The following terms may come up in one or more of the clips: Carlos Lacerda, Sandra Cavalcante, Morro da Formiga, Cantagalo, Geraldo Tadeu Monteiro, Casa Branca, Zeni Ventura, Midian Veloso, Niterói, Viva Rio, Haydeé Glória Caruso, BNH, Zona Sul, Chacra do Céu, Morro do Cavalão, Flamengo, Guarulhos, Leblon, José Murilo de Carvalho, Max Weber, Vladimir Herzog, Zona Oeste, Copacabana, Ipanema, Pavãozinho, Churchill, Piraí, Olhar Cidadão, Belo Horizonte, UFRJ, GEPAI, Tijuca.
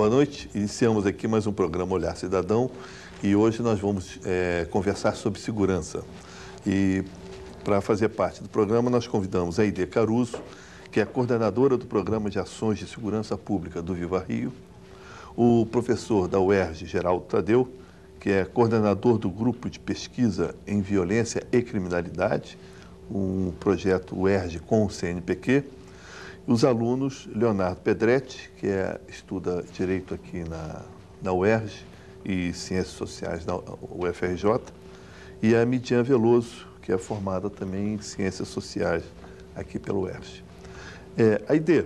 Boa noite, iniciamos aqui mais um programa Olhar Cidadão e hoje nós vamos conversar sobre segurança. E para fazer parte do programa nós convidamos a Haydeé Caruso, que é a coordenadora do Programa de Ações de Segurança Pública do Viva Rio, o professor da UERJ, Geraldo Tadeu, que é coordenador do Grupo de Pesquisa em Violência e Criminalidade, um projeto UERJ com o CNPq, os alunos Leonardo Pedretti, que estuda Direito aqui na UERJ e Ciências Sociais na UFRJ, e a Midian Veloso, que é formada também em Ciências Sociais aqui pelo UERJ. Haydeé,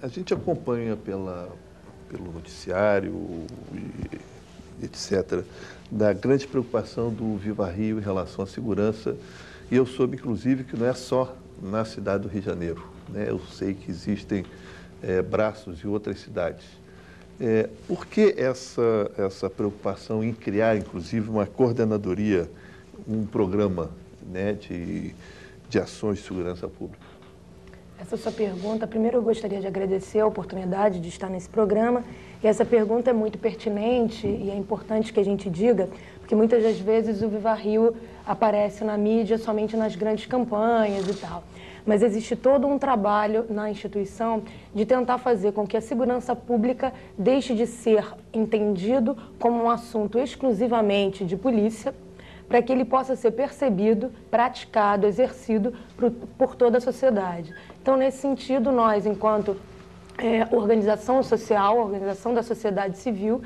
a gente acompanha pelo noticiário e etc., da grande preocupação do Viva Rio em relação à segurança, e eu soube, inclusive, que não é só na cidade do Rio de Janeiro. Eu sei que existem braços em outras cidades. Por que essa preocupação em criar, inclusive, uma coordenadoria, um programa de ações de segurança pública? Essa sua pergunta, primeiro eu gostaria de agradecer a oportunidade de estar nesse programa. E essa pergunta é muito pertinente e é importante que a gente diga, porque muitas das vezes o Viva Rio aparece na mídia somente nas grandes campanhas e tal. Mas existe todo um trabalho na instituição de tentar fazer com que a segurança pública deixe de ser entendido como um assunto exclusivamente de polícia, para que ele possa ser percebido, praticado, exercido por toda a sociedade. Então, nesse sentido, nós, enquanto organização social, organização da sociedade civil,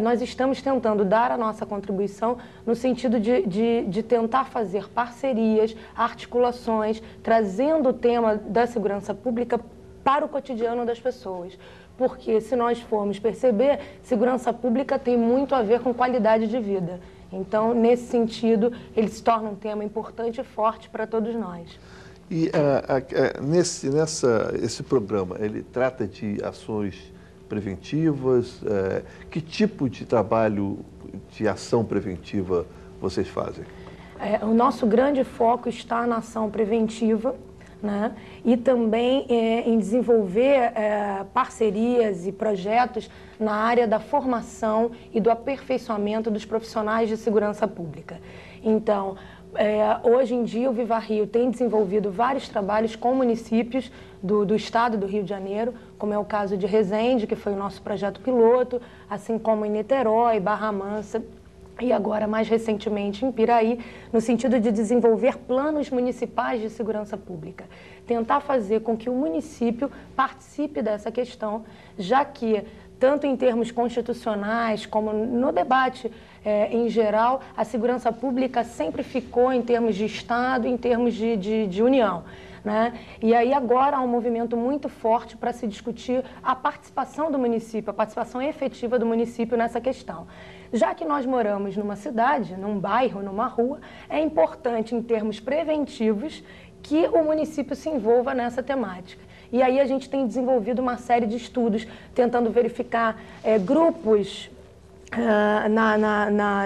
nós estamos tentando dar a nossa contribuição no sentido de tentar fazer parcerias, articulações, trazendo o tema da segurança pública para o cotidiano das pessoas. Porque, se nós formos perceber, segurança pública tem muito a ver com qualidade de vida. Então, nesse sentido, ele se torna um tema importante e forte para todos nós. E esse programa, ele trata de ações preventivas? Que tipo de trabalho de ação preventiva vocês fazem? O nosso grande foco está na ação preventiva, né? E também em desenvolver parcerias e projetos na área da formação e do aperfeiçoamento dos profissionais de segurança pública. Então, hoje em dia, o Viva Rio tem desenvolvido vários trabalhos com municípios do estado do Rio de Janeiro, como é o caso de Resende, que foi o nosso projeto piloto, assim como em Niterói, Barra Mansa e agora, mais recentemente, em Piraí, no sentido de desenvolver planos municipais de segurança pública. Tentar fazer com que o município participe dessa questão, já que, tanto em termos constitucionais como no debate em geral, a segurança pública sempre ficou em termos de Estado, em termos de União, né? E aí agora há um movimento muito forte para se discutir a participação do município, a participação efetiva do município nessa questão. Já que nós moramos numa cidade, num bairro, numa rua, é importante em termos preventivos que o município se envolva nessa temática. E aí a gente tem desenvolvido uma série de estudos, tentando verificar grupos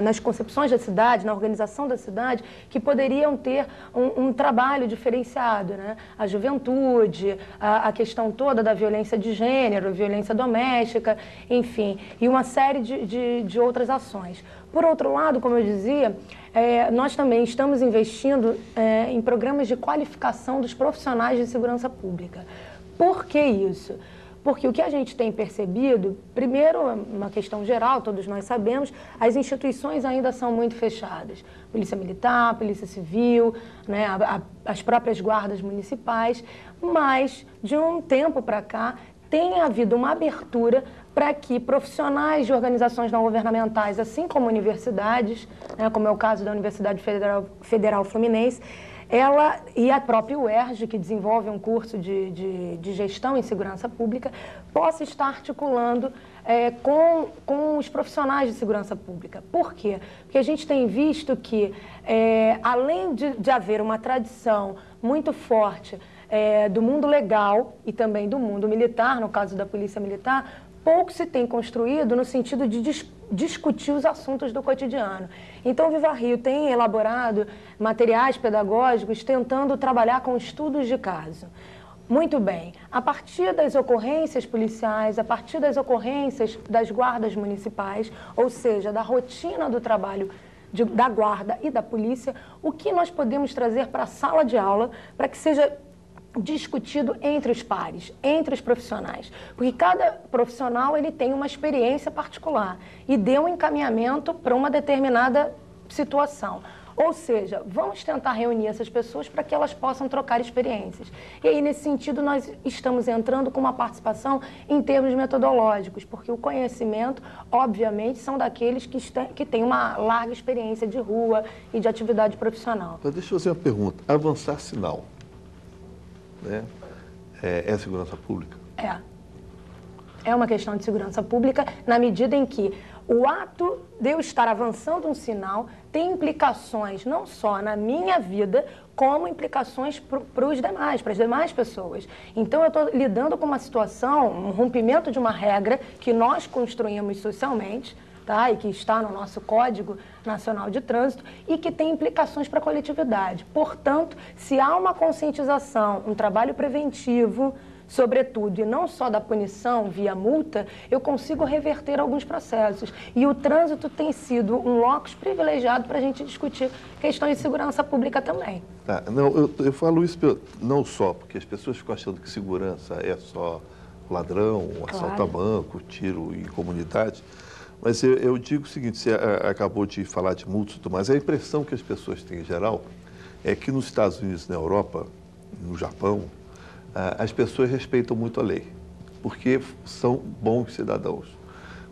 nas concepções da cidade, na organização da cidade, que poderiam ter um trabalho diferenciado, né? A juventude, a questão toda da violência de gênero, violência doméstica, enfim, e uma série de outras ações. Por outro lado, como eu dizia, nós também estamos investindo em programas de qualificação dos profissionais de segurança pública. Por que isso? Porque o que a gente tem percebido, primeiro, uma questão geral, todos nós sabemos, as instituições ainda são muito fechadas. Polícia Militar, Polícia Civil, né, as próprias guardas municipais, mas de um tempo para cá tem havido uma abertura para que profissionais de organizações não governamentais, assim como universidades, né, como é o caso da Universidade Federal Fluminense, ela e a própria UERJ, que desenvolve um curso de gestão em segurança pública, possa estar articulando com os profissionais de segurança pública. Por quê? Porque a gente tem visto que, além de haver uma tradição muito forte do mundo legal e também do mundo militar, no caso da Polícia Militar, pouco se tem construído no sentido de discutir os assuntos do cotidiano. Então, o Viva Rio tem elaborado materiais pedagógicos tentando trabalhar com estudos de caso. Muito bem. A partir das ocorrências policiais, a partir das ocorrências das guardas municipais, ou seja, da rotina do trabalho da guarda e da polícia, o que nós podemos trazer para a sala de aula para que seja discutido entre os pares, entre os profissionais, porque cada profissional ele tem uma experiência particular e deu um encaminhamento para uma determinada situação. Ou seja, vamos tentar reunir essas pessoas para que elas possam trocar experiências. E aí, nesse sentido, nós estamos entrando com uma participação em termos metodológicos, porque o conhecimento, obviamente, são daqueles que têm uma larga experiência de rua e de atividade profissional. Mas deixa eu fazer uma pergunta. Avançar sinal, né? É segurança pública? É. É uma questão de segurança pública na medida em que o ato de eu estar avançando um sinal tem implicações não só na minha vida, como implicações para os demais, para as demais pessoas. Então, eu estou lidando com uma situação, um rompimento de uma regra que nós construímos socialmente, tá? E que está no nosso Código Nacional de Trânsito e que tem implicações para a coletividade. Portanto, se há uma conscientização, um trabalho preventivo, sobretudo, e não só da punição via multa, eu consigo reverter alguns processos. E o trânsito tem sido um locus privilegiado para a gente discutir questões de segurança pública também. Ah, não, eu falo isso não só porque as pessoas ficam achando que segurança é só ladrão, assalto a banco, tiro em comunidade, mas eu digo o seguinte, você acabou de falar de multas, mas a impressão que as pessoas têm em geral é que nos Estados Unidos, na Europa, no Japão, as pessoas respeitam muito a lei, porque são bons cidadãos.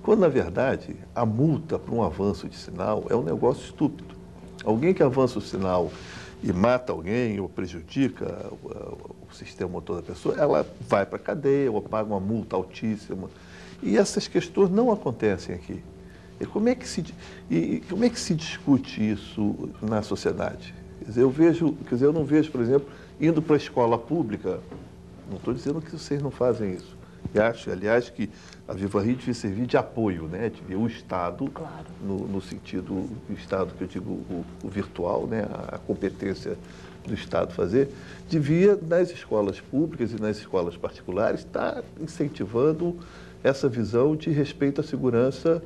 Quando, na verdade, a multa para um avanço de sinal é um negócio estúpido. Alguém que avança o sinal e mata alguém ou prejudica o sistema motor da pessoa, ela vai para a cadeia ou paga uma multa altíssima. E essas questões não acontecem aqui. E como é que se discute isso na sociedade? Quer dizer, eu não vejo, por exemplo, indo para a escola pública. Não estou dizendo que vocês não fazem isso. E acho, aliás, que a Viva Rio devia servir de apoio, né? Devia o Estado, claro, no sentido, o Estado que eu digo, o virtual, né? A competência do Estado fazer, devia, nas escolas públicas e nas escolas particulares, estar incentivando essa visão de respeito à segurança,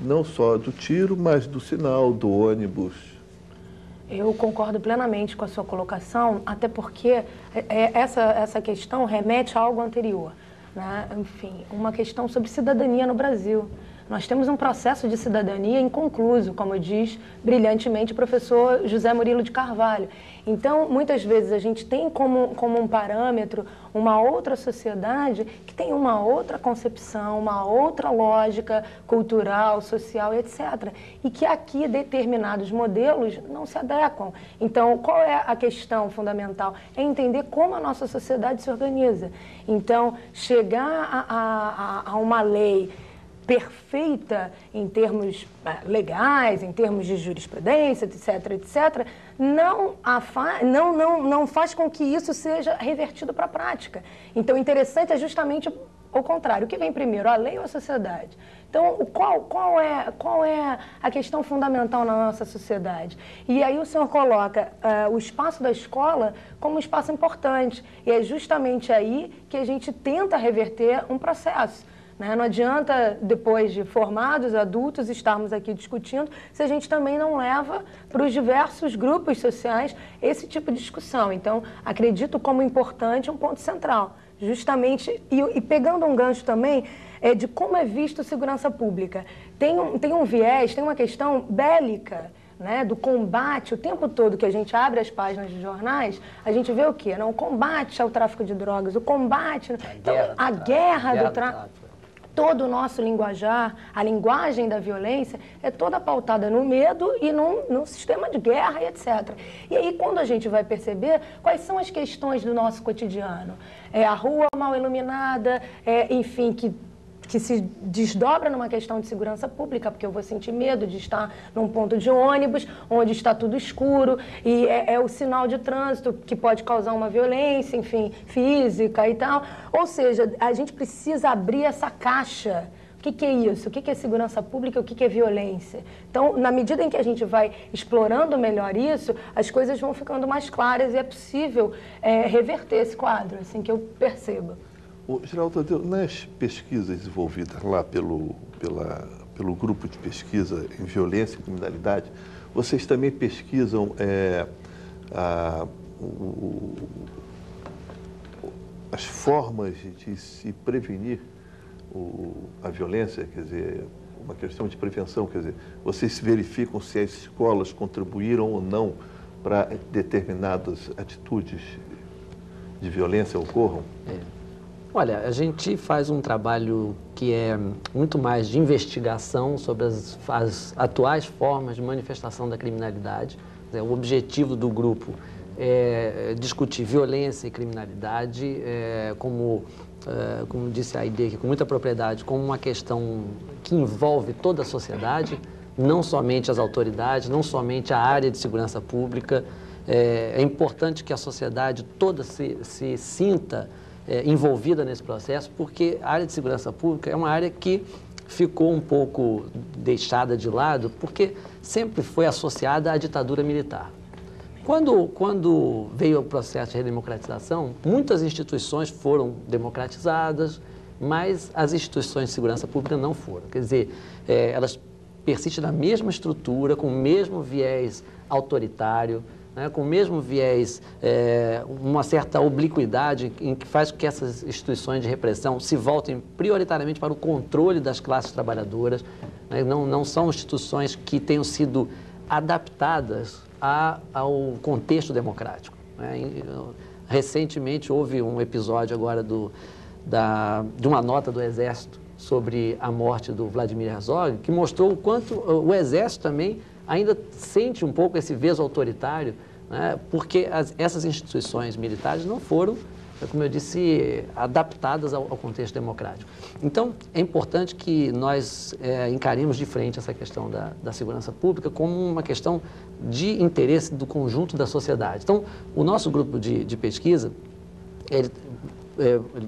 não só do tiro, mas do sinal, do ônibus. Eu concordo plenamente com a sua colocação, até porque essa questão remete a algo anterior, né? Enfim, uma questão sobre cidadania no Brasil. Nós temos um processo de cidadania inconcluso, como diz brilhantemente o professor José Murilo de Carvalho. Então, muitas vezes a gente tem como um parâmetro uma outra sociedade que tem uma outra concepção, uma outra lógica cultural, social, etc. E que aqui determinados modelos não se adequam. Então, qual é a questão fundamental? É entender como a nossa sociedade se organiza. Então, chegar a uma lei perfeita em termos legais, em termos de jurisprudência, etc., etc., não faz com que isso seja revertido para a prática. Então, o interessante é justamente o contrário. O que vem primeiro, a lei ou a sociedade? Então, qual é a questão fundamental na nossa sociedade? E aí o senhor coloca o espaço da escola como um espaço importante. E é justamente aí que a gente tenta reverter um processo. Não adianta, depois de formados, adultos, estarmos aqui discutindo se a gente também não leva para os diversos grupos sociais esse tipo de discussão. Então, acredito como importante um ponto central, justamente, e pegando um gancho também, de como é visto segurança pública. Tem um viés, tem uma questão bélica, né, do combate. O tempo todo que a gente abre as páginas de jornais, a gente vê o quê? Não, o combate ao tráfico de drogas, o combate... A guerra do tráfico. Todo o nosso linguajar, a linguagem da violência, é toda pautada no medo e num sistema de guerra, etc. E aí, quando a gente vai perceber quais são as questões do nosso cotidiano, a rua mal iluminada, enfim, que se desdobra numa questão de segurança pública, porque eu vou sentir medo de estar num ponto de ônibus, onde está tudo escuro, e é o sinal de trânsito que pode causar uma violência, enfim, física e tal. Ou seja, a gente precisa abrir essa caixa O que é isso? O que é segurança pública? O que é violência? Então, na medida em que a gente vai explorando melhor isso, as coisas vão ficando mais claras e é possível reverter esse quadro, assim que eu perceba. Geraldo Tadeu, nas pesquisas desenvolvidas lá pelo grupo de pesquisa em violência e criminalidade, vocês também pesquisam as formas de se prevenir a violência, quer dizer, uma questão de prevenção, quer dizer, vocês verificam se as escolas contribuíram ou não para determinadas atitudes de violência ocorram? Olha, a gente faz um trabalho que é muito mais de investigação sobre as atuais formas de manifestação da criminalidade. O objetivo do grupo é discutir violência e criminalidade como disse a Haydeé, com muita propriedade, como uma questão que envolve toda a sociedade, não somente as autoridades, não somente a área de segurança pública. É importante que a sociedade toda se sinta envolvida nesse processo, porque a área de segurança pública é uma área que ficou um pouco deixada de lado, porque sempre foi associada à ditadura militar. Quando veio o processo de redemocratização, muitas instituições foram democratizadas, mas as instituições de segurança pública não foram. Quer dizer, elas persistem na mesma estrutura, com o mesmo viés autoritário, né, com o mesmo viés, uma certa obliquidade em que faz com que essas instituições de repressão se voltem prioritariamente para o controle das classes trabalhadoras. Né, não são instituições que tenham sido adaptadas ao contexto democrático. Recentemente houve um episódio agora de uma nota do Exército sobre a morte do Vladimir Herzog, que mostrou o quanto o Exército também ainda sente um pouco esse peso autoritário, né, porque essas instituições militares não foram, como eu disse, adaptadas ao contexto democrático. Então, é importante que nós encaremos de frente essa questão da segurança pública como uma questão de interesse do conjunto da sociedade. Então, o nosso grupo de pesquisa, ele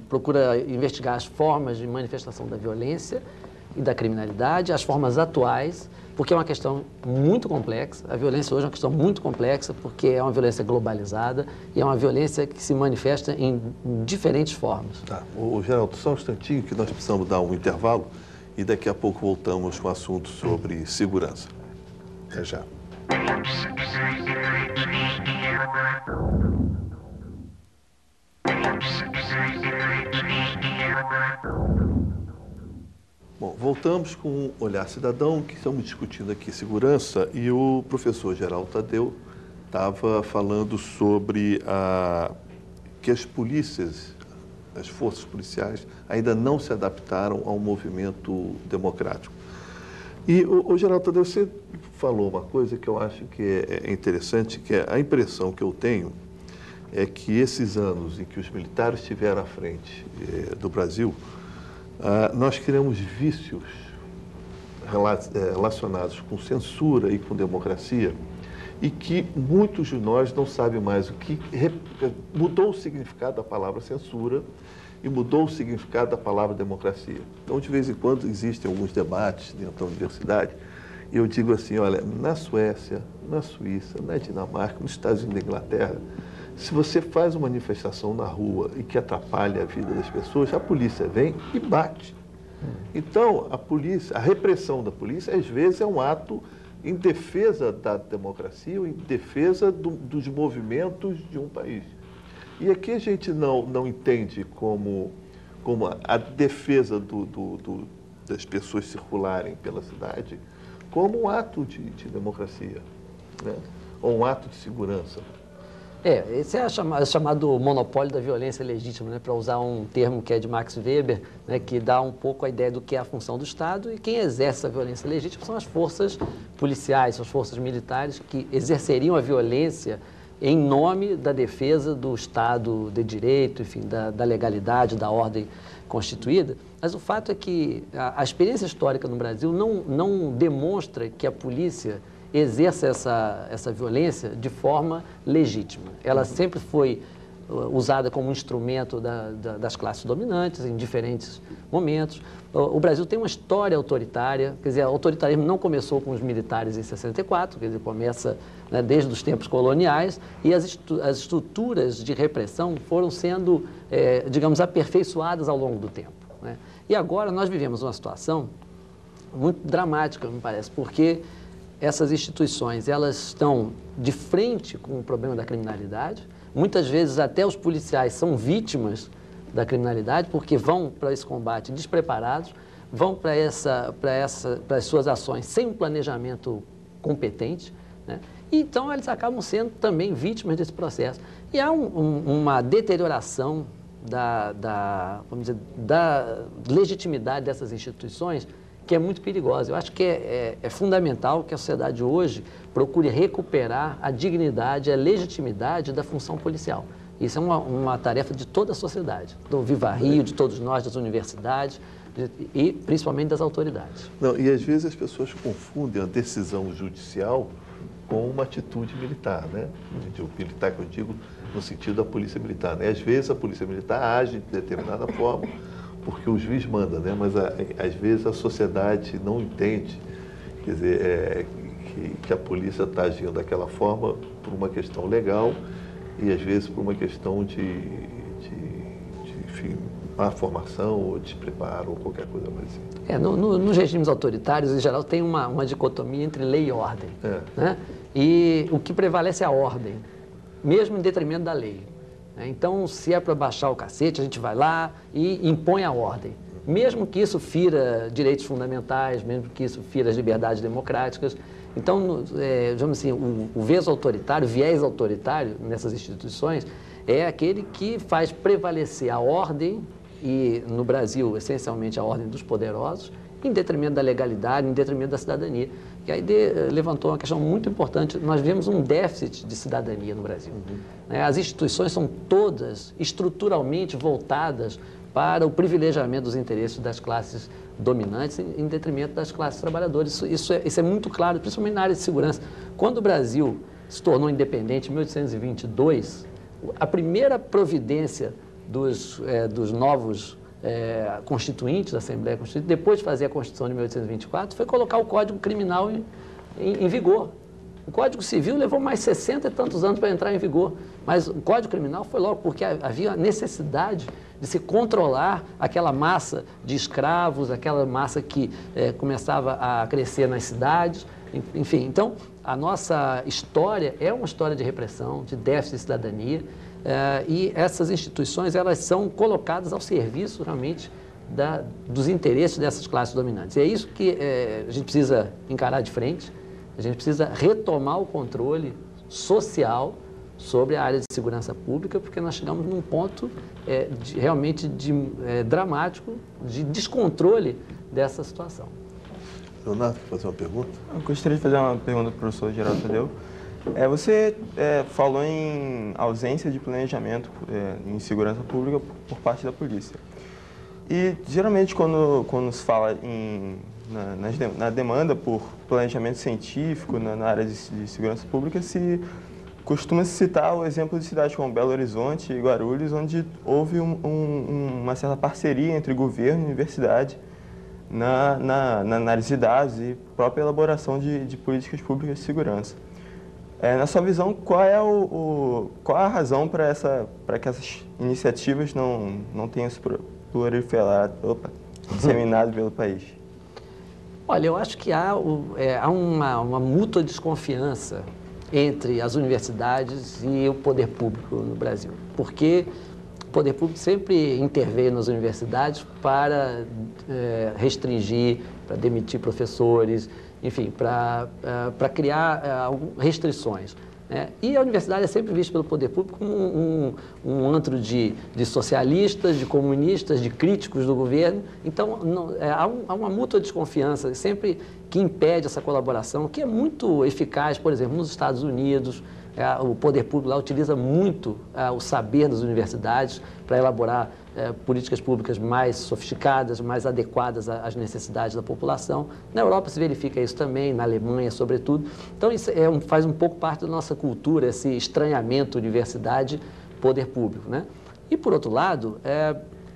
procura investigar as formas de manifestação da violência e da criminalidade, as formas atuais, porque é uma questão muito complexa. A violência hoje é uma questão muito complexa, porque é uma violência globalizada e é uma violência que se manifesta em diferentes formas. Tá. Geraldo, só um instantinho que nós precisamos dar um intervalo e daqui a pouco voltamos com o assunto sobre segurança. Até já. Bom, voltamos com o Olhar Cidadão, que estamos discutindo aqui segurança, e o professor Geraldo Tadeu estava falando sobre que as polícias, as forças policiais, ainda não se adaptaram ao movimento democrático. E, Geraldo Tadeu, você falou uma coisa que eu acho que é interessante, que é a impressão que eu tenho é que esses anos em que os militares estiveram à frente do Brasil, nós criamos vícios relacionados com censura e com democracia e que muitos de nós não sabem mais o que... Mudou o significado da palavra censura e mudou o significado da palavra democracia. Então, de vez em quando, existem alguns debates dentro da universidade e eu digo assim, olha, na Suécia, na Suíça, na Dinamarca, nos Estados Unidos e na Inglaterra, se você faz uma manifestação na rua e que atrapalha a vida das pessoas, a polícia vem e bate. Então, a repressão da polícia, às vezes, é um ato em defesa da democracia ou em defesa dos movimentos de um país. E aqui a gente não entende como a defesa das pessoas circularem pela cidade como um ato de democracia, né? Ou um ato de segurança. Esse é o chamado monopólio da violência legítima, né, para usar um termo que é de Max Weber, né, que dá um pouco a ideia do que é a função do Estado, e quem exerce a violência legítima são as forças policiais, são as forças militares que exerceriam a violência em nome da defesa do Estado de Direito, enfim, da legalidade, da ordem constituída. Mas o fato é que a experiência histórica no Brasil não demonstra que a polícia exerça essa violência de forma legítima. Ela sempre foi usada como instrumento das classes dominantes em diferentes momentos. O Brasil tem uma história autoritária, quer dizer, o autoritarismo não começou com os militares em 64, quer dizer, começa, né, desde os tempos coloniais, e as estruturas de repressão foram sendo, digamos, aperfeiçoadas ao longo do tempo, né? E agora nós vivemos uma situação muito dramática, me parece, porque essas instituições, elas estão de frente com o problema da criminalidade. Muitas vezes até os policiais são vítimas da criminalidade porque vão para esse combate despreparados, vão para as suas ações sem um planejamento competente, né? E então eles acabam sendo também vítimas desse processo. E há uma deterioração vamos dizer, da legitimidade dessas instituições, que é muito perigosa. Eu acho que é fundamental que a sociedade hoje procure recuperar a dignidade, a legitimidade da função policial. Isso é uma tarefa de toda a sociedade, do Viva Rio, de todos nós, das universidades e principalmente das autoridades. Não, e às vezes as pessoas confundem a decisão judicial com uma atitude militar, né? O militar que eu digo no sentido da polícia militar, né? Às vezes a polícia militar age de determinada forma, porque o juiz manda, né? Mas às vezes a sociedade não entende, quer dizer, que a polícia está agindo daquela forma por uma questão legal e às vezes por uma questão enfim, má formação ou despreparo ou qualquer coisa assim. Nos regimes autoritários, em geral, tem uma dicotomia entre lei e ordem, né? E o que prevalece é a ordem, mesmo em detrimento da lei. Então, se é para baixar o cacete, a gente vai lá e impõe a ordem. Mesmo que isso fira direitos fundamentais, mesmo que isso fira as liberdades democráticas. Então, digamos assim, o viés autoritário, nessas instituições, é aquele que faz prevalecer a ordem, e no Brasil, essencialmente, a ordem dos poderosos, em detrimento da legalidade, em detrimento da cidadania. E aí levantou uma questão muito importante. Nós vemos um déficit de cidadania no Brasil. As instituições são todas estruturalmente voltadas para o privilegiamento dos interesses das classes dominantes em detrimento das classes trabalhadoras. Isso é muito claro, principalmente na área de segurança. Quando o Brasil se tornou independente em 1822, a primeira providência dos novos constituintes, da Assembleia Constituinte, depois de fazer a Constituição de 1824, foi colocar o Código Criminal em vigor. O Código Civil levou mais 60 e tantos anos para entrar em vigor, mas o Código Criminal foi logo, porque havia a necessidade de se controlar aquela massa de escravos, aquela massa que começava a crescer nas cidades, enfim. Então, a nossa história é uma história de repressão, de déficit de cidadania, e essas instituições, elas são colocadas ao serviço, realmente, dos interesses dessas classes dominantes. E é isso que a gente precisa encarar de frente. A gente precisa retomar o controle social sobre a área de segurança pública, porque nós chegamos num ponto realmente dramático, de descontrole dessa situação. Leonardo, quer fazer uma pergunta? Eu gostaria de fazer uma pergunta para o professor Geraldo Tadeu. Você falou em ausência de planejamento em segurança pública por parte da polícia. E, geralmente, quando se fala na demanda por planejamento científico na área de segurança pública, se costuma citar o exemplo de cidades como Belo Horizonte e Guarulhos, onde houve uma certa parceria entre governo e universidade na análise de dados e própria elaboração de políticas públicas de segurança. Na sua visão, qual é a razão para que essas iniciativas não tenham se proliferado, disseminado pelo país? Olha, eu acho que há uma mútua desconfiança entre as universidades e o poder público no Brasil, porque o poder público sempre interveio nas universidades para restringir, para demitir professores, enfim, para criar restrições, né? E a universidade é sempre vista pelo poder público como um antro de socialistas, de comunistas, de críticos do governo. Então, há uma mútua desconfiança sempre que impede essa colaboração, que é muito eficaz, por exemplo, nos Estados Unidos. O poder público lá utiliza muito o saber das universidades para elaborar políticas públicas mais sofisticadas, mais adequadas às necessidades da população. Na Europa se verifica isso também, na Alemanha, sobretudo. Então, isso faz um pouco parte da nossa cultura, esse estranhamento universidade poder público, né? E, por outro lado,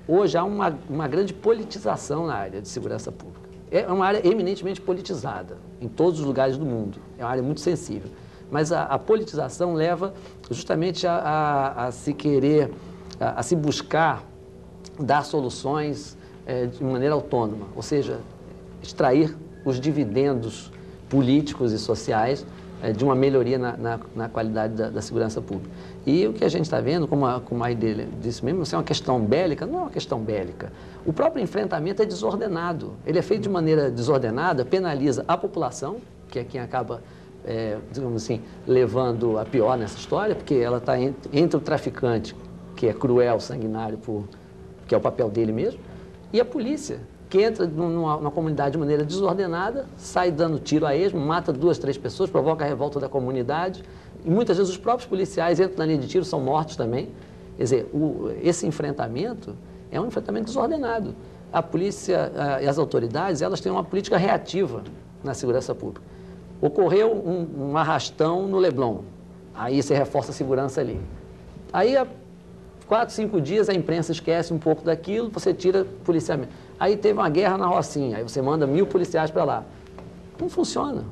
hoje há uma grande politização na área de segurança pública. É uma área eminentemente politizada, em todos os lugares do mundo. É uma área muito sensível. Mas a politização leva justamente a se querer, a se buscar dar soluções de maneira autônoma, ou seja, extrair os dividendos políticos e sociais de uma melhoria na qualidade da segurança pública. E o que a gente está vendo, como a Haydeé disse mesmo, se é uma questão bélica, não é uma questão bélica. O próprio enfrentamento é desordenado. Ele é feito de maneira desordenada, penaliza a população, que é quem acaba, digamos assim, levando a pior nessa história, porque ela está entre o traficante, que é cruel, sanguinário, que é o papel dele mesmo, e a polícia, que entra numa comunidade de maneira desordenada, sai dando tiro a esmo, mata 2, 3 pessoas, provoca a revolta da comunidade. E muitas vezes os próprios policiais entram na linha de tiro, são mortos também. Quer dizer, esse enfrentamento é um enfrentamento desordenado. A polícia e as autoridades, elas têm uma política reativa na segurança pública. Ocorreu um arrastão no Leblon, aí você reforça a segurança ali. Aí, há 4, 5 dias, a imprensa esquece um pouco daquilo, você tira policiamento. Aí teve uma guerra na Rocinha, aí você manda 1000 policiais para lá. Não funciona.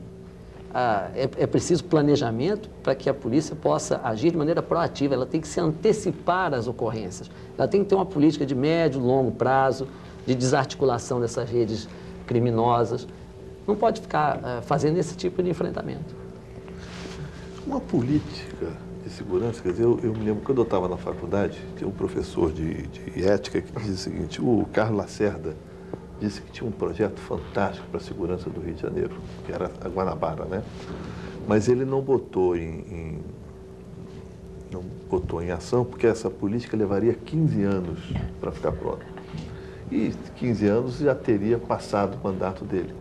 É preciso planejamento para que a polícia possa agir de maneira proativa, ela tem que se antecipar às ocorrências. Ela tem que ter uma política de médio, longo prazo, de desarticulação dessas redes criminosas. Não pode ficar fazendo esse tipo de enfrentamento. Uma política de segurança, quer dizer, eu me lembro, quando eu estava na faculdade, tinha um professor de ética que dizia o seguinte, o Carlos Lacerda, disse que tinha um projeto fantástico para a segurança do Rio de Janeiro, que era a Guanabara, né? Mas ele não botou em ação, porque essa política levaria 15 anos para ficar pronta. E 15 anos já teria passado o mandato dele.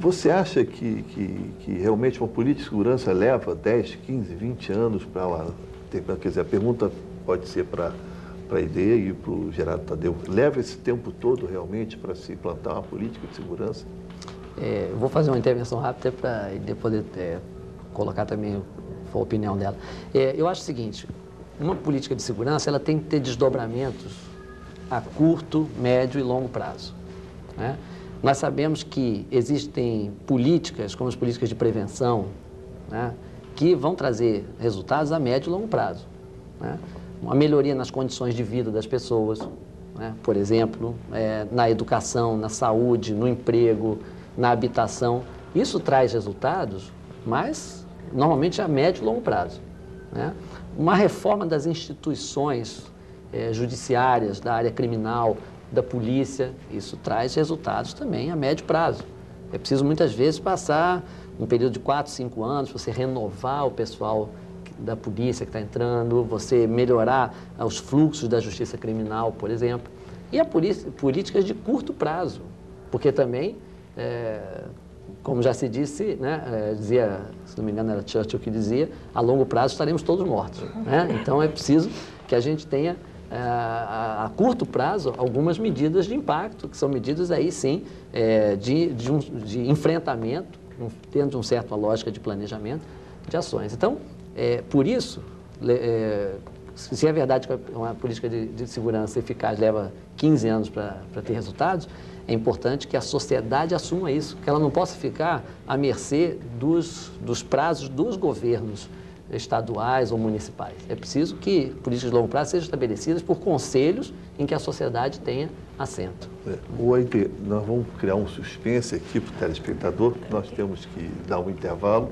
Você acha que realmente uma política de segurança leva 10, 15, 20 anos para ela terminar? Quer dizer, a pergunta pode ser para a Haydeé e para o Geraldo Tadeu, leva esse tempo todo realmente para se implantar uma política de segurança? Eu vou fazer uma intervenção rápida para a Haydeé poder colocar também a opinião dela. Eu acho o seguinte, uma política de segurança ela tem que ter desdobramentos a curto, médio e longo prazo, né? Nós sabemos que existem políticas, como as políticas de prevenção, né, que vão trazer resultados a médio e longo prazo, né? Uma melhoria nas condições de vida das pessoas, né? Por exemplo, na educação, na saúde, no emprego, na habitação. Isso traz resultados, mas normalmente a médio e longo prazo, né? Uma reforma das instituições judiciárias, da área criminal, da polícia, isso traz resultados também a médio prazo. É preciso muitas vezes passar um período de 4, 5 anos, você renovar o pessoal da polícia que está entrando, você melhorar os fluxos da justiça criminal, por exemplo. E a políticas de curto prazo, porque também, como já se disse, né, dizia, se não me engano era Churchill que dizia, a longo prazo estaremos todos mortos, né? Então é preciso que a gente tenha, a curto prazo, algumas medidas de impacto, que são medidas aí sim de enfrentamento, tendo uma certa lógica de planejamento de ações. Então, por isso, se é verdade que uma política de segurança eficaz leva 15 anos para ter resultados, é importante que a sociedade assuma isso, que ela não possa ficar à mercê dos prazos dos governos estaduais ou municipais. É preciso que políticas de longo prazo sejam estabelecidas por conselhos em que a sociedade tenha assento. Haydeé, nós vamos criar um suspense aqui para o telespectador, nós temos que dar um intervalo.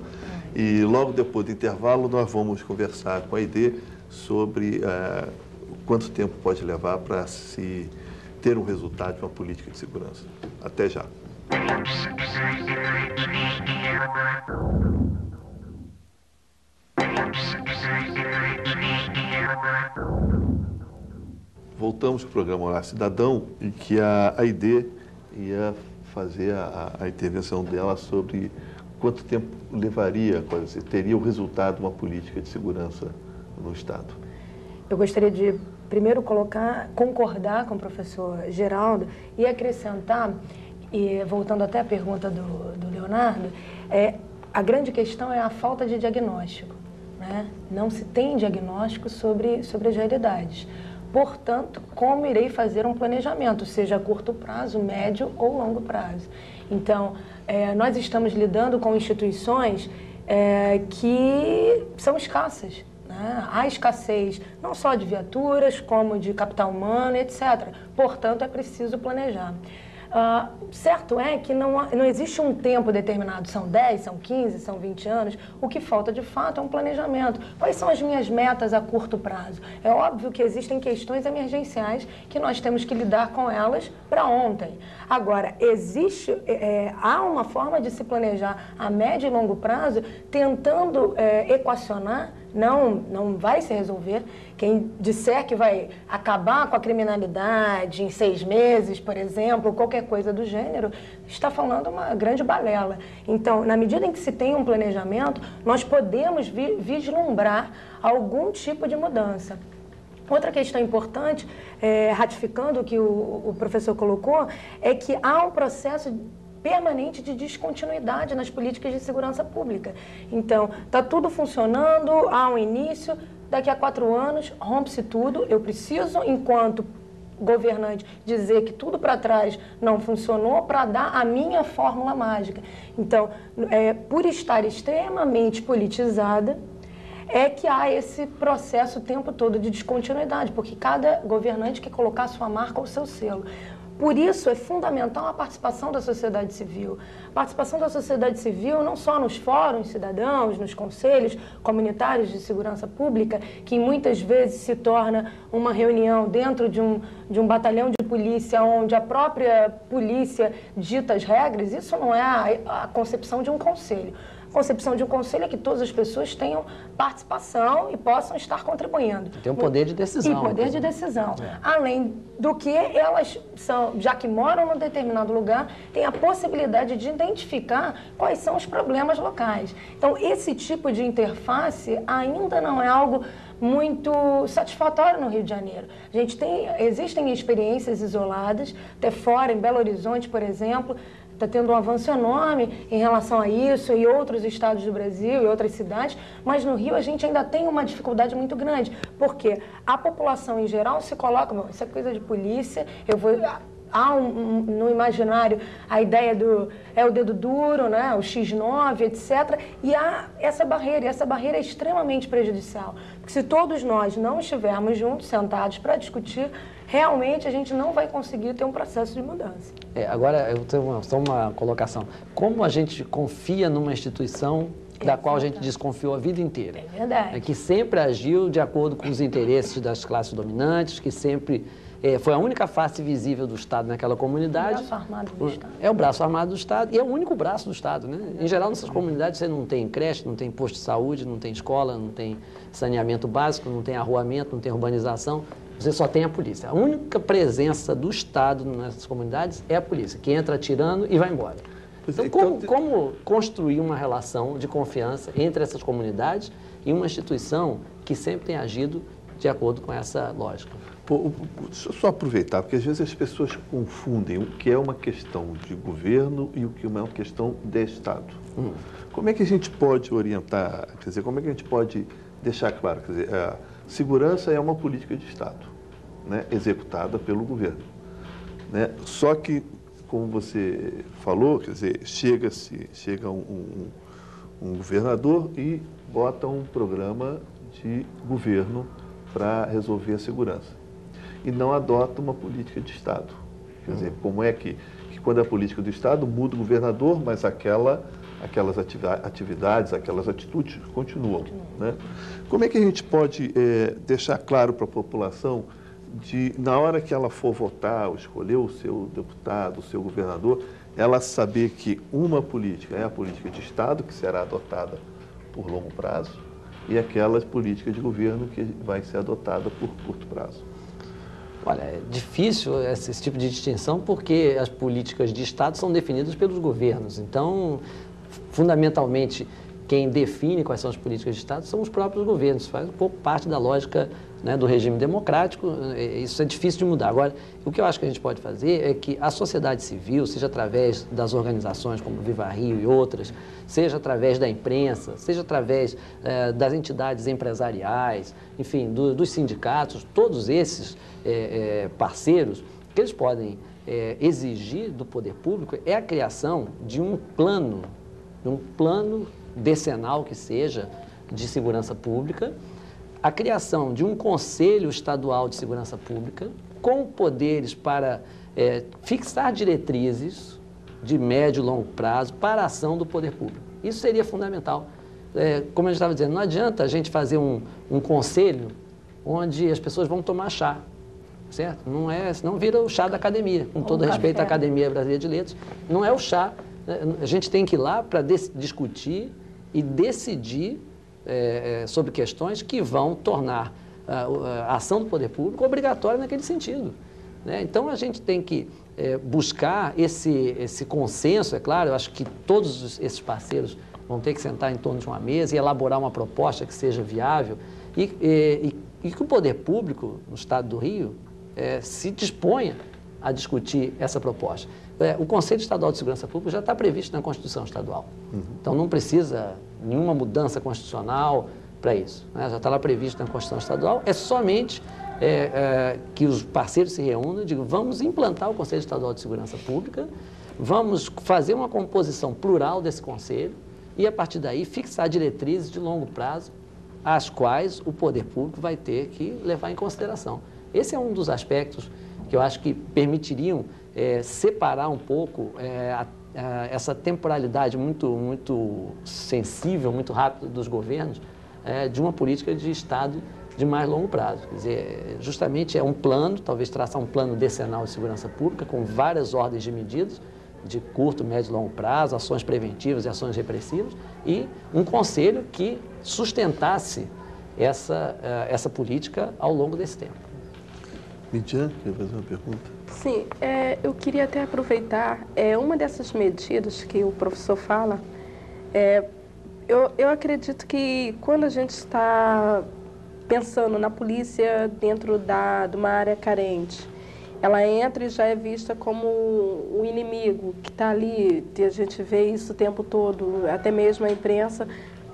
E logo depois do intervalo nós vamos conversar com a Haydeé sobre quanto tempo pode levar para se ter um resultado de uma política de segurança. Até já. Voltamos para o programa Olhar Cidadão, e que a Haydeé ia fazer a intervenção dela sobre quanto tempo levaria, teria o resultado de uma política de segurança no Estado? Eu gostaria de, primeiro, concordar com o professor Geraldo e acrescentar, e voltando até a pergunta do Leonardo, a grande questão é a falta de diagnóstico. né? Não se tem diagnóstico sobre as realidades. Portanto, como irei fazer um planejamento, seja a curto prazo, médio ou longo prazo? Então, nós estamos lidando com instituições que são escassas, né? Há escassez não só de viaturas, como de capital humano, etc. Portanto, é preciso planejar. Certo é que não existe um tempo determinado, são 10, são 15, são 20 anos, o que falta de fato é um planejamento. Quais são as minhas metas a curto prazo? É óbvio que existem questões emergenciais que nós temos que lidar com elas para ontem. Agora, há uma forma de se planejar a médio e longo prazo tentando equacionar. Não vai se resolver. Quem disser que vai acabar com a criminalidade em 6 meses, por exemplo, qualquer coisa do gênero, está falando uma grande balela. Então, na medida em que se tem um planejamento, nós podemos vislumbrar algum tipo de mudança. Outra questão importante, ratificando o que o professor colocou, é que há um processo permanente de descontinuidade nas políticas de segurança pública. Então, está tudo funcionando, há um início, daqui a 4 anos rompe-se tudo. Eu preciso, enquanto governante, dizer que tudo para trás não funcionou para dar a minha fórmula mágica. Então, por estar extremamente politizada, é que há esse processo o tempo todo de descontinuidade, porque cada governante quer colocar sua marca ou seu selo. Por isso, é fundamental a participação da sociedade civil. A participação da sociedade civil não só nos fóruns cidadãos, nos conselhos comunitários de segurança pública, que muitas vezes se torna uma reunião dentro de um batalhão de polícia, onde a própria polícia dita as regras. Isso não é a concepção de um conselho. A concepção de um conselho é que todas as pessoas tenham participação e possam estar contribuindo. Tem um poder de decisão. E poder de decisão. É. Além do que elas são, já que moram num determinado lugar, têm a possibilidade de identificar quais são os problemas locais. Então, esse tipo de interface ainda não é algo muito satisfatório no Rio de Janeiro. A gente existem experiências isoladas, até fora, em Belo Horizonte, por exemplo, está tendo um avanço enorme em relação a isso, e outros estados do Brasil e outras cidades, mas no Rio a gente ainda tem uma dificuldade muito grande, porque a população em geral se coloca, isso é coisa de polícia, há no imaginário a ideia do o dedo duro, né, o X9, etc. E há essa barreira, e essa barreira é extremamente prejudicial. Porque se todos nós não estivermos juntos, sentados para discutir, realmente a gente não vai conseguir ter um processo de mudança. Agora, eu tenho só uma colocação. Como a gente confia numa instituição da qual a gente desconfiou a vida inteira? É verdade. Que sempre agiu de acordo com os interesses das classes dominantes, que sempre... foi a única face visível do Estado naquela comunidade. É o braço armado do Estado. É o braço armado do Estado e é o único braço do Estado, né? Em geral, nessas comunidades você não tem creche, não tem posto de saúde, não tem escola, não tem saneamento básico, não tem arruamento, não tem urbanização. Você só tem a polícia. A única presença do Estado nessas comunidades é a polícia, que entra atirando e vai embora. Então, como construir uma relação de confiança entre essas comunidades e uma instituição que sempre tem agido de acordo com essa lógica? Deixa eu só aproveitar, porque às vezes as pessoas confundem o que é uma questão de governo e o que é uma questão de Estado. Como é que a gente pode orientar, quer dizer, como é que a gente pode deixar claro, quer dizer, a segurança é uma política de Estado, né, executada pelo governo, né? Só que, como você falou, quer dizer, chega um governador e bota um programa de governo para resolver a segurança. E não adota uma política de Estado. Quer dizer, como é que quando é a política do Estado, muda o governador, mas aquelas atividades, aquelas atitudes continuam. Né? Como é que a gente pode deixar claro para a população, na hora que ela for votar, ou escolher o seu deputado, o seu governador, ela saber que uma política é a política de Estado, que será adotada por longo prazo, e aquelas políticas de governo que vai ser adotada por curto prazo? Olha, é difícil esse tipo de distinção porque as políticas de Estado são definidas pelos governos. Então, fundamentalmente, quem define quais são as políticas de Estado são os próprios governos. Faz um pouco parte da lógica né, do regime democrático, isso é difícil de mudar. Agora, o que eu acho que a gente pode fazer é que a sociedade civil, seja através das organizações como Viva Rio e outras, seja através da imprensa, seja através das entidades empresariais, enfim, dos sindicatos, todos esses parceiros, que eles podem exigir do poder público é a criação de um plano decenal que seja de segurança pública, a criação de um Conselho Estadual de Segurança Pública com poderes para fixar diretrizes de médio e longo prazo para a ação do poder público. Isso seria fundamental. Como eu estava dizendo, não adianta a gente fazer um conselho onde as pessoas vão tomar chá, certo? Não é, senão vira o chá da academia. Com todo respeito à Academia Brasileira de Letras, não é o chá. A gente tem que ir lá para discutir e decidir sobre questões que vão tornar a ação do poder público obrigatória naquele sentido, né? Então, a gente tem que buscar esse consenso, é claro. Eu acho que todos esses parceiros vão ter que sentar em torno de uma mesa e elaborar uma proposta que seja viável e que o poder público, no estado do Rio, se disponha a discutir essa proposta. O Conselho Estadual de Segurança Pública já está previsto na Constituição Estadual. Uhum. Então, não precisa nenhuma mudança constitucional para isso, né? Já está lá previsto na Constituição Estadual. É somente que os parceiros se reúnam e digam, vamos implantar o Conselho Estadual de Segurança Pública, vamos fazer uma composição plural desse conselho e, a partir daí, fixar diretrizes de longo prazo, as quais o poder público vai ter que levar em consideração. Esse é um dos aspectos que eu acho que permitiriam separar um pouco essa temporalidade muito sensível, muito rápida dos governos, de uma política de Estado de mais longo prazo. Quer dizer, justamente é um plano, talvez traçar um plano decenal de segurança pública com várias ordens de medidas, de curto, médio e longo prazo, ações preventivas e ações repressivas, e um conselho que sustentasse essa política ao longo desse tempo. Midian, quer fazer uma pergunta? Sim, eu queria até aproveitar, uma dessas medidas que o professor fala, eu acredito que quando a gente está pensando na polícia dentro de uma área carente, ela entra e já é vista como o inimigo que está ali, e a gente vê isso o tempo todo, até mesmo a imprensa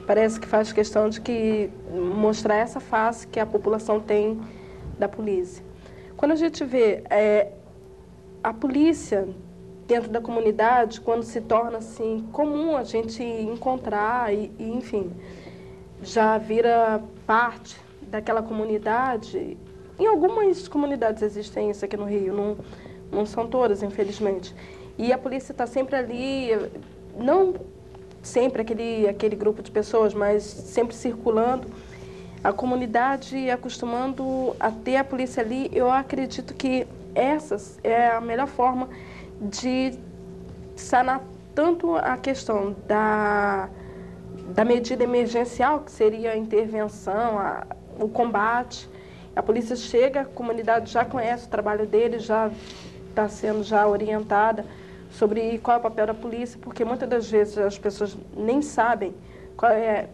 parece que faz questão de que mostrar essa face que a população tem da polícia. Quando a gente vê a polícia dentro da comunidade, quando se torna assim comum a gente encontrar e enfim, já vira parte daquela comunidade. Em algumas comunidades existem isso aqui no Rio, não são todas, infelizmente. E a polícia está sempre ali, não sempre aquele grupo de pessoas, mas sempre circulando. A comunidade acostumando a ter a polícia ali, eu acredito que essa é a melhor forma de sanar tanto a questão da medida emergencial, que seria a intervenção, o combate. A polícia chega, a comunidade já conhece o trabalho dele, já está sendo orientada sobre qual é o papel da polícia, porque muitas das vezes as pessoas nem sabem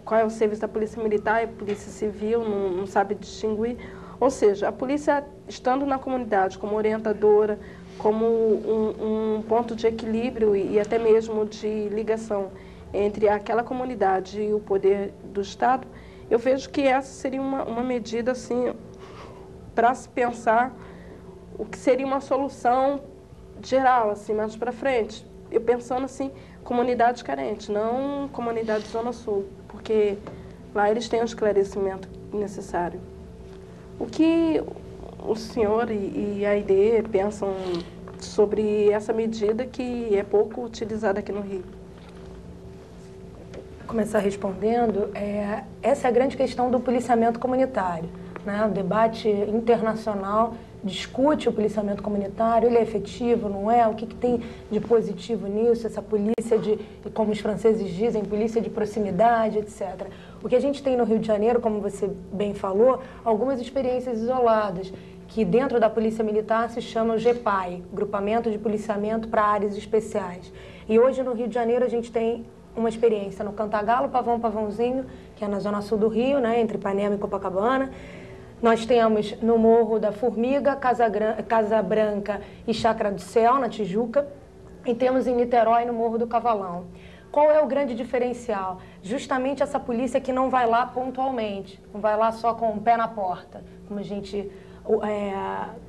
qual é o serviço da polícia militar e polícia civil, não sabe distinguir. Ou seja, a polícia, estando na comunidade como orientadora, como um ponto de equilíbrio e até mesmo de ligação entre aquela comunidade e o poder do Estado, eu vejo que essa seria uma medida, assim, para se pensar o que seria uma solução geral, assim, mais para frente. Eu pensando, assim, comunidades carentes, não comunidade Zona Sul, porque lá eles têm o esclarecimento necessário. O que o senhor e a Haydeé pensam sobre essa medida que é pouco utilizada aqui no Rio? Começar respondendo, essa é a grande questão do policiamento comunitário, né? O debate internacional discute o policiamento comunitário, ele é efetivo, não é? O que tem de positivo nisso? Essa polícia de, como os franceses dizem, polícia de proximidade, etc. O que a gente tem no Rio de Janeiro, como você bem falou, algumas experiências isoladas, que dentro da polícia militar se chama o GEPAI, Grupamento de Policiamento para Áreas Especiais. E hoje no Rio de Janeiro a gente tem uma experiência no Cantagalo, Pavãozinho, que é na zona sul do Rio, né, entre Ipanema e Copacabana, Nós temos no Morro da Formiga, Casa Branca e Chacra do Céu, na Tijuca, e temos em Niterói, no Morro do Cavalão. Qual é o grande diferencial? Justamente essa polícia que não vai lá pontualmente, não vai lá só com o pé na porta, como a gente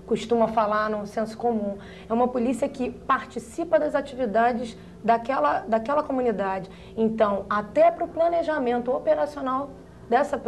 costuma falar no senso comum. É uma polícia que participa das atividades daquela comunidade. Então, até para o planejamento operacional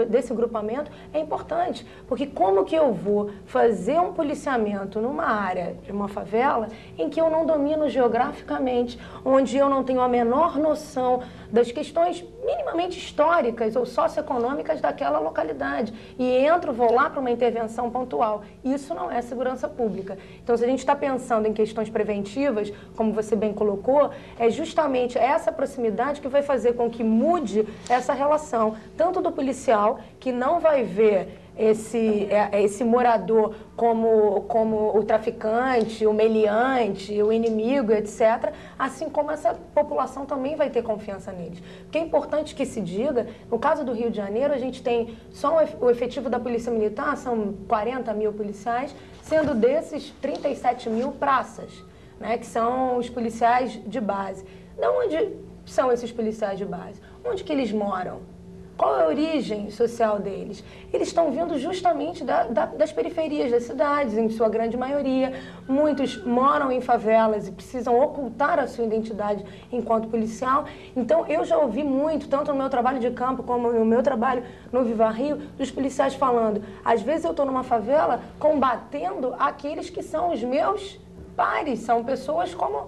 desse grupamento é importante, porque como que eu vou fazer um policiamento numa área de uma favela em que eu não domino geograficamente, onde eu não tenho a menor noção das questões minimamente históricas ou socioeconômicas daquela localidade e entro, vou lá para uma intervenção pontual? Isso não é segurança pública. Então, se a gente está pensando em questões preventivas, como você bem colocou, é justamente essa proximidade que vai fazer com que mude essa relação, tanto do policiamento policial, que não vai ver esse morador como o traficante, o meliante, o inimigo, etc., assim como essa população também vai ter confiança neles. Porque é importante que se diga, no caso do Rio de Janeiro, a gente tem só o efetivo da Polícia Militar, são 40 mil policiais, sendo desses 37 mil praças, né, que são os policiais de base. De onde são esses policiais de base? Onde que eles moram? Qual é a origem social deles? Eles estão vindo justamente das periferias das cidades, em sua grande maioria. Muitos moram em favelas e precisam ocultar a sua identidade enquanto policial. Então, eu já ouvi muito, tanto no meu trabalho de campo como no meu trabalho no Viva Rio, dos policiais falando, às vezes eu estou numa favela combatendo aqueles que são os meus pares, são pessoas como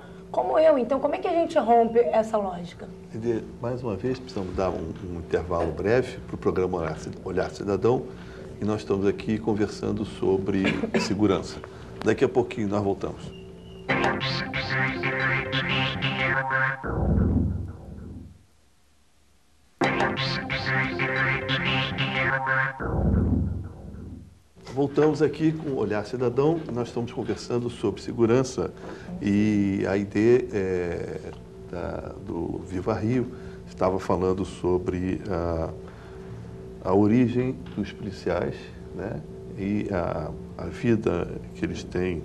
eu. Então, como é que a gente rompe essa lógica? Mais uma vez, precisamos dar um intervalo breve para o programa Olhar Cidadão, e nós estamos aqui conversando sobre segurança. Daqui a pouquinho nós voltamos. Voltamos aqui com o Olhar Cidadão, nós estamos conversando sobre segurança e a ideia do Viva Rio estava falando sobre a origem dos policiais, né, e a vida que eles têm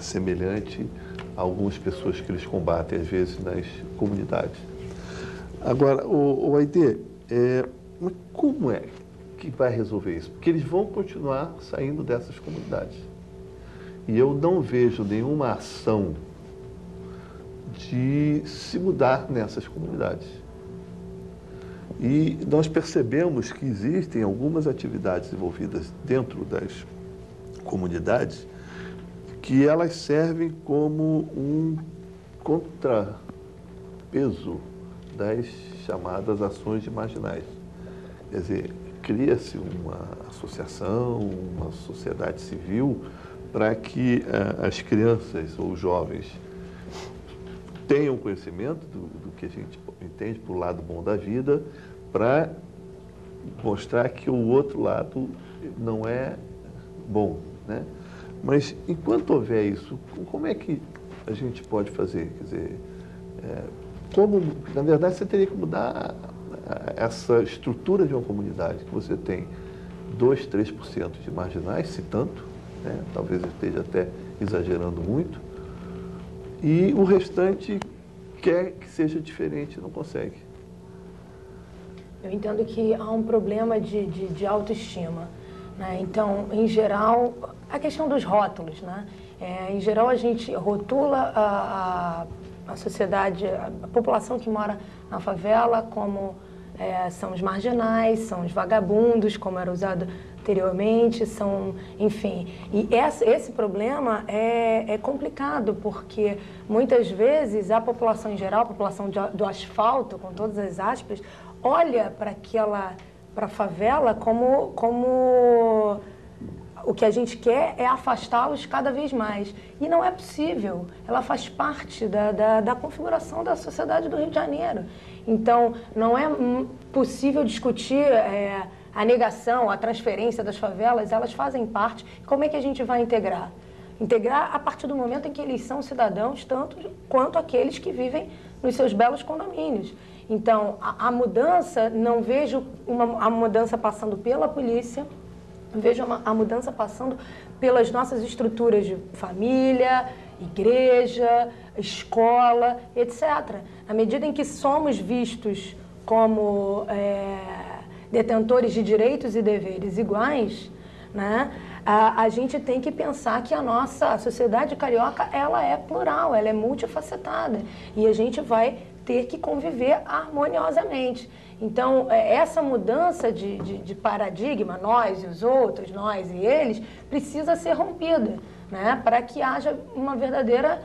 semelhante a algumas pessoas que eles combatem, às vezes, nas comunidades. Agora, o Haydeé, como é que vai resolver isso? Porque eles vão continuar saindo dessas comunidades. E eu não vejo nenhuma ação de se mudar nessas comunidades. E nós percebemos que existem algumas atividades envolvidas dentro das comunidades que elas servem como um contrapeso das chamadas ações de marginais. Quer dizer, cria-se uma associação, uma sociedade civil, para que as crianças ou os jovens tenham conhecimento do que a gente entende por lado bom da vida, para mostrar que o outro lado não é bom, né? Mas enquanto houver isso, como é que a gente pode fazer? Quer dizer, na verdade, você teria que mudar essa estrutura de uma comunidade, que você tem 2, 3% de marginais, se tanto, né? Talvez eu esteja até exagerando muito, e o restante quer que seja diferente, não consegue. Eu entendo que há um problema de autoestima, né? Então, em geral, a questão dos rótulos, né? Em geral, a gente rotula a sociedade, a população que mora na favela como são os marginais, são os vagabundos, como era usado anteriormente, são, enfim. E esse problema é complicado, porque muitas vezes a população em geral, a população do asfalto, com todas as aspas, olha para a favela como o que a gente quer é afastá-los cada vez mais. E não é possível. Ela faz parte da configuração da sociedade do Rio de Janeiro. Então, não é possível discutir a negação, a transferência das favelas. Elas fazem parte. Como é que a gente vai integrar? Integrar a partir do momento em que eles são cidadãos, tanto quanto aqueles que vivem nos seus belos condomínios. Então, a mudança, não vejo a mudança passando pela polícia, Vejo a mudança passando pelas nossas estruturas de família, igreja, escola, etc. À medida em que somos vistos como detentores de direitos e deveres iguais, né, a gente tem que pensar que a nossa sociedade carioca, ela é plural, ela é multifacetada e a gente vai ter que conviver harmoniosamente. Então, essa mudança de paradigma, nós e os outros, nós e eles, precisa ser rompida, né, para que haja uma verdadeira...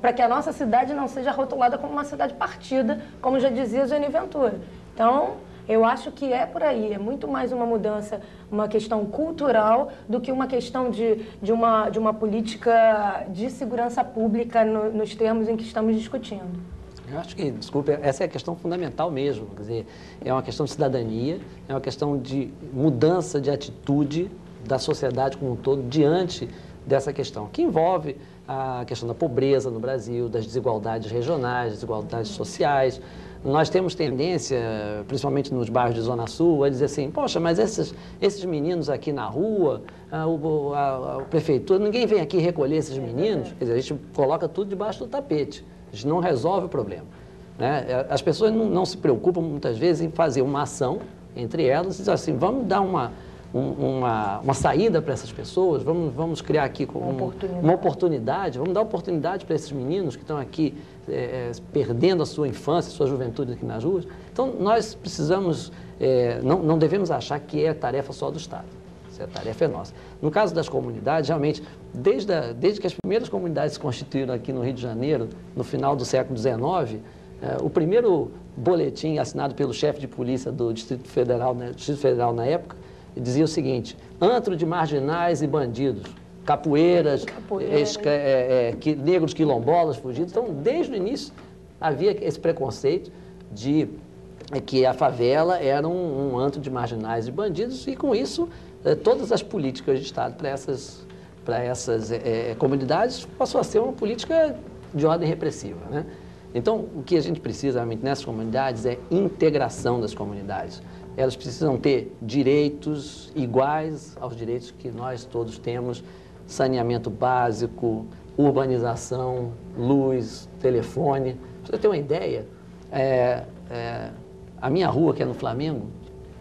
para que a nossa cidade não seja rotulada como uma cidade partida, como já dizia Zeni Ventura. Então, eu acho que é por aí, é muito mais uma mudança, uma questão cultural, do que uma questão de uma política de segurança pública nos termos em que estamos discutindo. Eu acho que, desculpe, essa é a questão fundamental mesmo, quer dizer, é uma questão de cidadania, é uma questão de mudança de atitude da sociedade como um todo diante dessa questão, que envolve a questão da pobreza no Brasil, das desigualdades regionais, desigualdades sociais. Nós temos tendência, principalmente nos bairros de Zona Sul, a dizer assim, poxa, mas esses meninos aqui na rua, a prefeitura, ninguém vem aqui recolher esses meninos, quer dizer, a gente coloca tudo debaixo do tapete. A gente não resolve o problema, né? As pessoas não se preocupam muitas vezes em fazer uma ação entre elas e dizer assim, vamos dar uma saída para essas pessoas, vamos criar aqui uma oportunidade, vamos dar oportunidade para esses meninos que estão aqui perdendo a sua infância, sua juventude aqui nas ruas. Então, nós precisamos, não devemos achar que é tarefa só do Estado. A tarefa é nossa. No caso das comunidades, realmente, desde que as primeiras comunidades se constituíram aqui no Rio de Janeiro, no final do século XIX, o primeiro boletim assinado pelo chefe de polícia do Distrito Federal, né, Distrito Federal na época, dizia o seguinte, antro de marginais e bandidos, capoeiras. Negros quilombolas, fugidos. Então, desde o início, havia esse preconceito de que a favela era um antro de marginais e bandidos e, com isso, todas as políticas de Estado para essas comunidades passou a ser uma política de ordem repressiva, né? Então, o que a gente precisa realmente nessas comunidades é integração das comunidades. Elas precisam ter direitos iguais aos direitos que nós todos temos, saneamento básico, urbanização, luz, telefone. Pra você ter uma ideia, a minha rua, que é no Flamengo,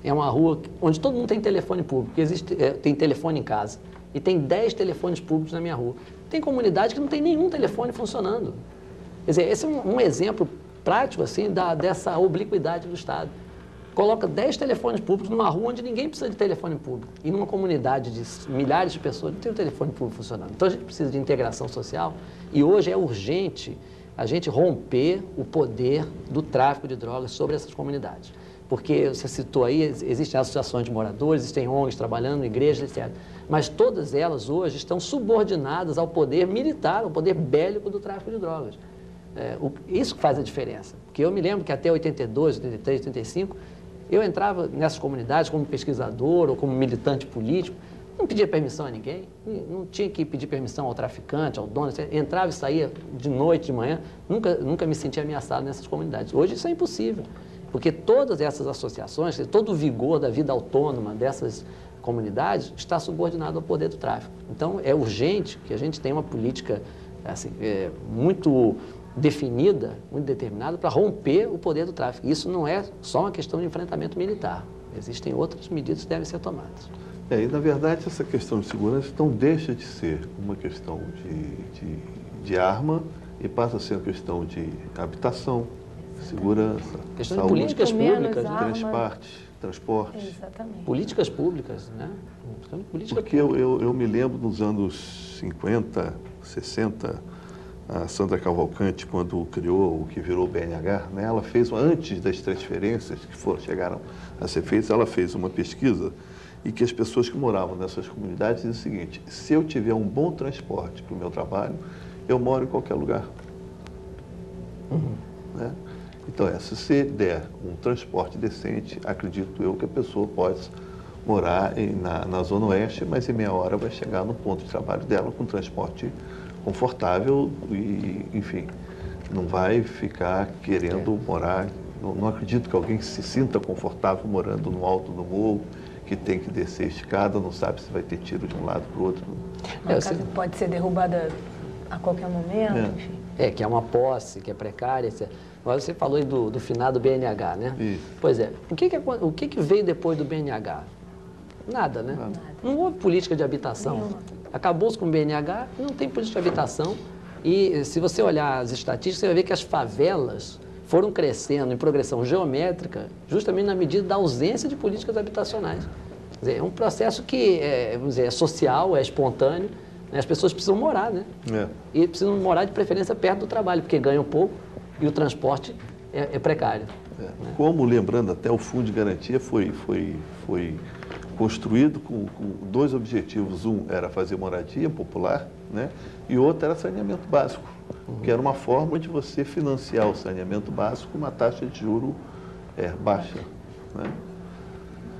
é uma rua onde todo mundo tem telefone público, porque tem telefone em casa. E tem 10 telefones públicos na minha rua. Tem comunidade que não tem nenhum telefone funcionando. Quer dizer, esse é um exemplo prático, assim, dessa obliquidade do Estado. Coloca 10 telefones públicos numa rua onde ninguém precisa de telefone público. E numa comunidade de milhares de pessoas não tem o telefone público funcionando. Então, a gente precisa de integração social. E hoje é urgente a gente romper o poder do tráfico de drogas sobre essas comunidades. Porque você citou aí, existem associações de moradores, existem ONGs trabalhando, igrejas, etc. Mas todas elas hoje estão subordinadas ao poder militar, ao poder bélico do tráfico de drogas. Isso que faz a diferença. Porque eu me lembro que até 82, 83, 85, eu entrava nessas comunidades como pesquisador ou como militante político, não pedia permissão a ninguém, não tinha que pedir permissão ao traficante, ao dono, etc. Entrava e saía de noite, de manhã, nunca me sentia ameaçado nessas comunidades. Hoje isso é impossível. Porque todas essas associações, todo o vigor da vida autônoma dessas comunidades está subordinado ao poder do tráfico. Então, é urgente que a gente tenha uma política assim, muito definida, muito determinada, para romper o poder do tráfico. Isso não é só uma questão de enfrentamento militar. Existem outras medidas que devem ser tomadas. E, na verdade, essa questão de segurança não deixa de ser uma questão de arma e passa a ser uma questão de habitação, segurança, questão saúde, de políticas públicas, transporte. Exatamente. Políticas públicas, né? Porque eu me lembro nos anos 50, 60, a Sandra Cavalcante, quando criou o que virou o BNH, né, ela fez, antes das transferências que chegaram a ser feitas, ela fez uma pesquisa e que as pessoas que moravam nessas comunidades diziam o seguinte, se eu tiver um bom transporte para o meu trabalho, eu moro em qualquer lugar. Uhum. Né? Então, se você der um transporte decente, acredito eu que a pessoa pode morar na Zona Oeste, mas em meia hora vai chegar no ponto de trabalho dela com transporte confortável e, enfim, não vai ficar querendo morar. Não acredito que alguém se sinta confortável morando no alto do morro, que tem que descer a escada, não sabe se vai ter tiro de um lado para o outro. Uma casa que pode ser derrubada a qualquer momento, enfim. É, que é uma posse, que é precária, etc. Agora você falou aí do finado BNH, né? Isso. Pois é. O que veio depois do BNH? Nada, né? Nada. Não houve política de habitação. Acabou-se com o BNH, não tem política de habitação. E se você olhar as estatísticas, você vai ver que as favelas foram crescendo em progressão geométrica justamente na medida da ausência de políticas habitacionais. Quer dizer, é um processo que vamos dizer, é social, é espontâneo. As pessoas precisam morar, né? É. E precisam morar de preferência perto do trabalho, porque ganham pouco e o transporte é precário. É. É. Como, lembrando, até o Fundo de Garantia foi construído com dois objetivos. Um era fazer moradia popular, né? E outro era saneamento básico, que era uma forma de você financiar o saneamento básico com uma taxa de juro baixa, né?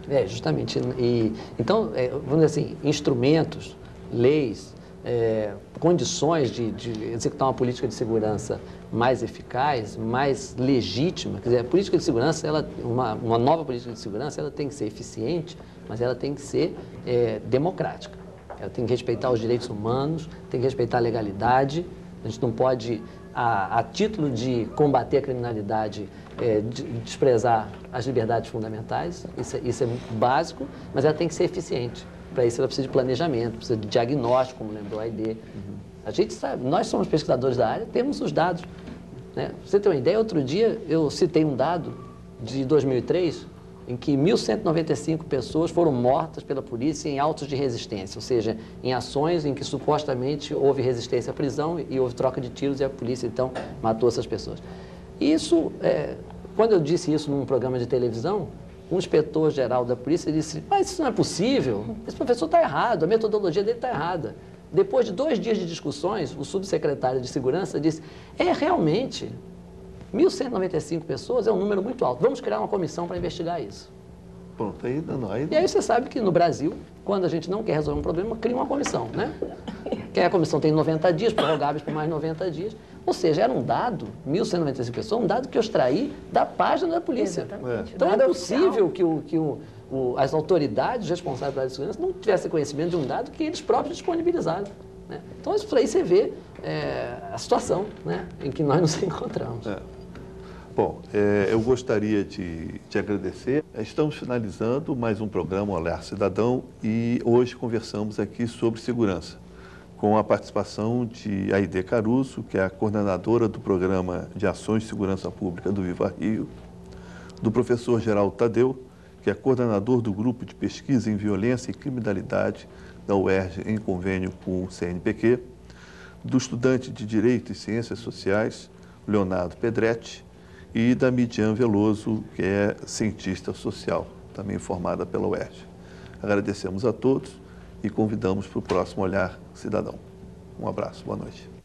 É, justamente. E, então, vamos dizer assim, instrumentos, leis, condições de executar uma política de segurança mais eficaz, mais legítima. Quer dizer, a política de segurança, uma nova política de segurança, ela tem que ser eficiente, mas ela tem que ser democrática. Ela tem que respeitar os direitos humanos, tem que respeitar a legalidade. A gente não pode, a título de combater a criminalidade, desprezar as liberdades fundamentais. Isso é básico, mas ela tem que ser eficiente. Para isso ela precisa de planejamento, precisa de diagnóstico, como lembrou a Haydeé. A gente sabe, nós somos pesquisadores da área, temos os dados, né? Pra você ter uma ideia, outro dia eu citei um dado de 2003, em que 1.195 pessoas foram mortas pela polícia em autos de resistência, ou seja, em ações em que supostamente houve resistência à prisão e houve troca de tiros e a polícia, então, matou essas pessoas. E isso, quando eu disse isso num programa de televisão, um inspetor-geral da polícia disse, mas isso não é possível, esse professor está errado, a metodologia dele está errada. Depois de 2 dias de discussões, o subsecretário de Segurança disse, realmente, 1.195 pessoas é um número muito alto, vamos criar uma comissão para investigar isso. Pronto, ainda não. E aí você sabe que no Brasil, quando a gente não quer resolver um problema, cria uma comissão, né? Que a comissão tem 90 dias, prorrogáveis por mais 90 dias. Ou seja, era um dado, 1.195 pessoas, um dado que eu extraí da página da polícia. É. Então é possível que as autoridades responsáveis pela segurança não tivessem conhecimento de um dado que eles próprios disponibilizaram, né? Então isso aí você vê a situação, né, em que nós nos encontramos. É. Bom, eu gostaria de te agradecer. Estamos finalizando mais um programa Olhar Cidadão e hoje conversamos aqui sobre segurança, com a participação de Haydeé Caruso, que é a coordenadora do Programa de Ações de Segurança Pública do Viva Rio, do professor Geraldo Tadeu, que é coordenador do Grupo de Pesquisa em Violência e Criminalidade da UERJ, em convênio com o CNPq, do estudante de Direito e Ciências Sociais, Leonardo Pedretti, e da Midian Veloso, que é cientista social, também formada pela UERJ. Agradecemos a todos e convidamos para o próximo Olhar Cidadão. Um abraço, boa noite.